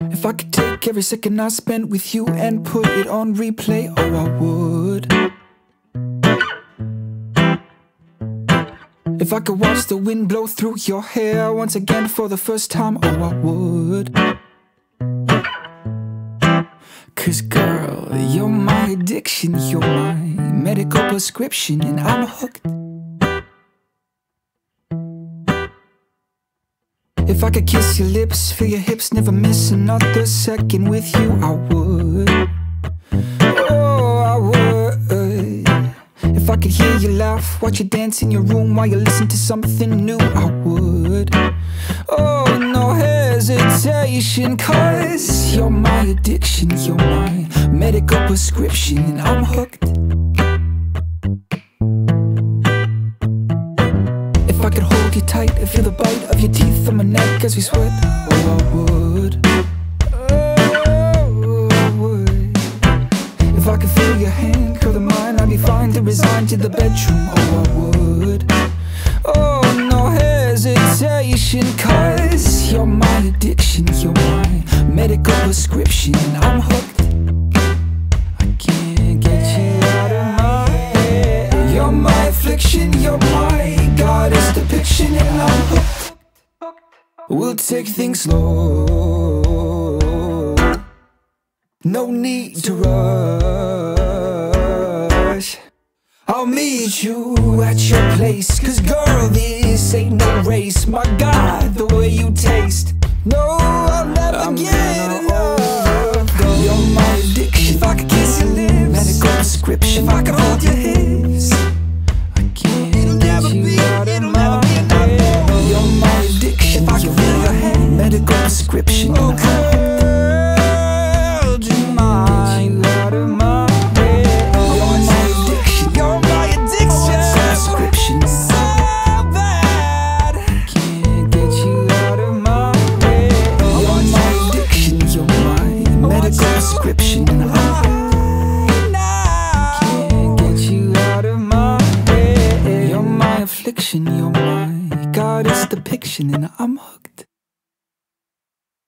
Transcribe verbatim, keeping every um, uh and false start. If I could take every second I spent with you and put it on replay, oh, I would. If I could watch the wind blow through your hair once again for the first time, oh, I would. 'Cause girl, you're my addiction, you're my medical prescription, and I'm hooked. If I could kiss your lips, feel your hips, never miss another second with you, I would. Oh, I would. If I could hear you laugh, watch you dance in your room while you listen to something new, I would. Oh, no hesitation, 'cause you're my addiction, you're my medical prescription, and I'm hooked. If I could hold you tight, I feel the bite of your teeth on my neck as we sweat, oh, I would. Oh, I would. If I could feel your hand curl in mine, I'd be fine to resign to the bedroom, oh, I would. Oh, no hesitation, 'cause you're my addiction, you're my medical prescription, and I'm hooked. I can't get you out of my head. You're my affliction, you're my goddess depiction, and I'm hooked. We'll take things slow, no need to rush. I'll meet you at your place, 'cause girl, this ain't no race. My God, the way you taste, no, I'll never get enough. You're my addiction. If I could kiss your lips, medical prescription. If I could hold your hips, I can't. It'll never be, it'll never be enough. You're my addiction. If I could feel your hand, medical prescription. Oh girl, do you mind? You're my goddess depiction, and I'm hooked.